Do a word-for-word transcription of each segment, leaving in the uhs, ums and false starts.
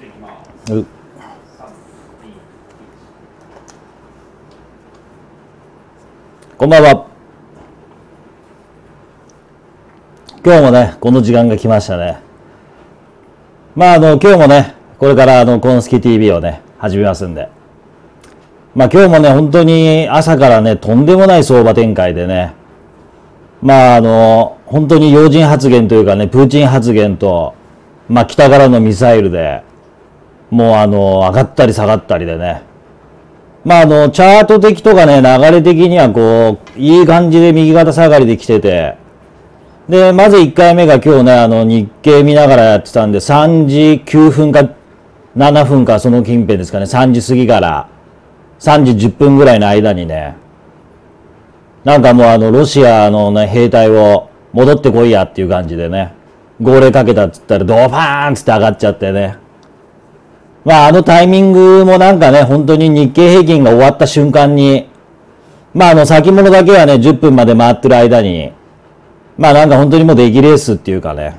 っていきます。うん、こんばんは。今日もね、この時間が来ましたね。まあ、あの、今日もね、これからあの、コンスキ ティーブイ をね、始めますんで。まあ、今日もね、本当に朝からね、とんでもない相場展開でね、まあ、あの、本当に要人発言というかね、プーチン発言と、まあ、北からのミサイルで、もうあの、上がったり下がったりでね、まあ、あの、チャート的とかね、流れ的にはこう、いい感じで右肩下がりで来てて、で、まずいっかいめが今日ね、あの、日経見ながらやってたんで、さんじきゅうふんかななふんかその近辺ですかね、さんじ過ぎからさんじじゅっぷんぐらいの間にね、なんかもうあの、ロシアのね、兵隊を戻ってこいやっていう感じでね、号令かけたっつったらドバーンつって上がっちゃってね。まあ、あのタイミングもなんかね、本当に日経平均が終わった瞬間に、まあ、あの、先物だけはね、じゅっぷんまで回ってる間に、まあ、なんか本当にもう出来レースっていうかね、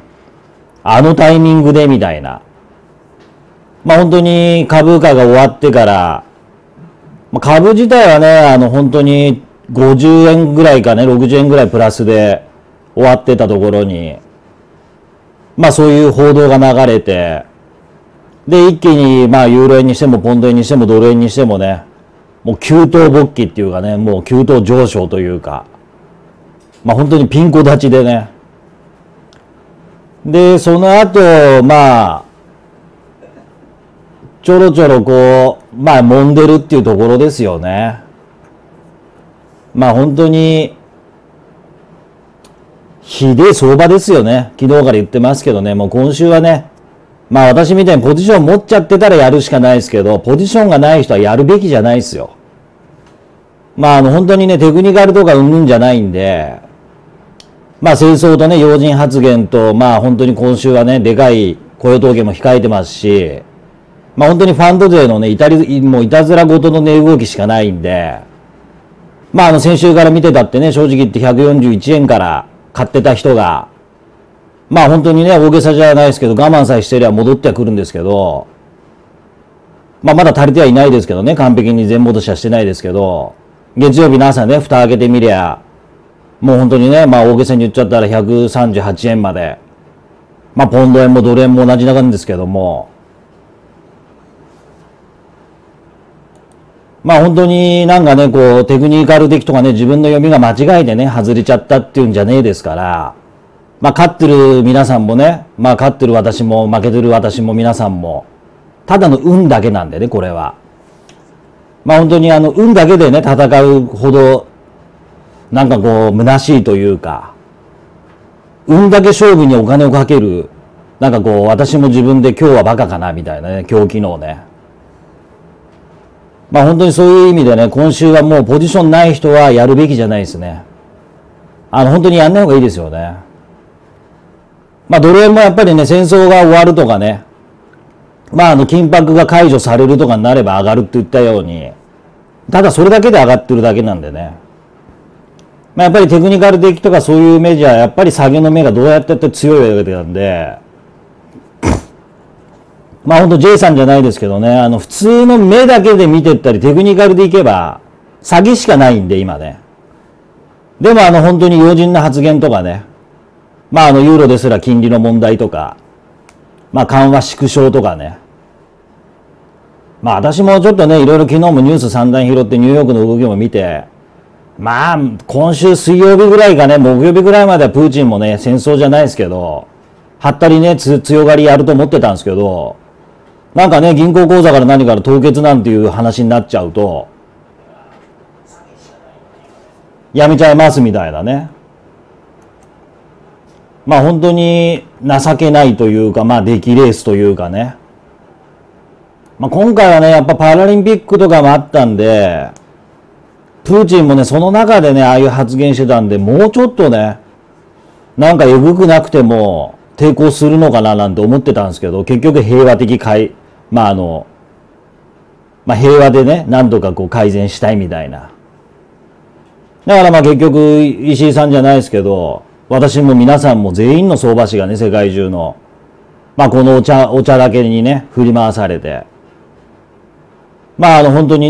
あのタイミングでみたいな。まあ、本当に株価が終わってから、まあ、株自体はね、あの、本当にごじゅうえんぐらいかね、ろくじゅうえんぐらいプラスで終わってたところに、まあ、そういう報道が流れて、で、一気に、まあ、ユーロ円にしても、ポンド円にしても、ドル円にしてもね、もう急騰勃起っていうかね、もう急騰上昇というか、まあ、本当にピンコ立ちでね。で、その後、まあ、ちょろちょろこう、まあ、揉んでるっていうところですよね。まあ、本当に、ひでえ相場ですよね。昨日から言ってますけどね、もう今週はね、まあ私みたいにポジション持っちゃってたらやるしかないですけど、ポジションがない人はやるべきじゃないですよ。まああの本当にね、テクニカルとかうんぬんじゃないんで、まあ戦争とね、要人発言と、まあ本当に今週はね、でかい雇用統計も控えてますし、まあ本当にファンド勢のね、いたり、もういたずらごとのね、動きしかないんで、まああの先週から見てたってね、正直言ってひゃくよんじゅういちえんから買ってた人が、まあ本当にね、大げさじゃないですけど、我慢さえしていれば戻ってはくるんですけど、まあまだ足りてはいないですけどね、完璧に全戻しはしてないですけど、月曜日の朝ね、蓋開けてみりゃ、もう本当にね、まあ大げさに言っちゃったらひゃくさんじゅうはちえんまで、まあポンド円もドル円も同じなんですけども、まあ本当になんかね、こうテクニカル的とかね、自分の読みが間違えてね、外れちゃったっていうんじゃねえですから、まあ、勝ってる皆さんもね、まあ、勝ってる私も、負けてる私も皆さんも、ただの運だけなんでね、これは。まあ、本当にあの、運だけでね、戦うほど、なんかこう、虚しいというか、運だけ勝負にお金をかける、なんかこう、私も自分で今日はバカかな、みたいなね、今日昨日ね。まあ、本当にそういう意味でね、今週はもうポジションない人はやるべきじゃないですね。あの、本当にやんない方がいいですよね。まあ、ドル円もやっぱりね、戦争が終わるとかね、まあ、あの、緊迫が解除されるとかになれば上がるって言ったように、ただそれだけで上がってるだけなんでね。まあ、やっぱりテクニカル的とかそういう目じゃ、やっぱり下げの目がどうやってやって強いわけなんで、まあ、ほんと J さんじゃないですけどね、あの、普通の目だけで見てったり、テクニカルでいけば、下げしかないんで、今ね。でも、あの、本当に要人な発言とかね、まあ、あの、ユーロですら金利の問題とか、まあ、緩和縮小とかね。まあ、私もちょっとね、いろいろ昨日もニュース散々拾ってニューヨークの動きも見て、まあ、今週水曜日ぐらいかね、木曜日ぐらいまではプーチンもね、戦争じゃないですけど、はったりね、つ強がりやると思ってたんですけど、なんかね、銀行口座から何から凍結なんていう話になっちゃうと、やめちゃいますみたいなね。まあ本当に情けないというか、まあ出来レースというかね。まあ今回はね、やっぱパラリンピックとかもあったんで、プーチンもね、その中でね、ああいう発言してたんで、もうちょっとね、なんかえぐくなくても抵抗するのかななんて思ってたんですけど、結局平和的解、まああの、まあ平和でね、なんとかこう改善したいみたいな。だからまあ結局、石井さんじゃないですけど、私も皆さんも全員の相場師がね、世界中の。まあ、このお茶、お茶だけにね振り回されて、まああの本当にね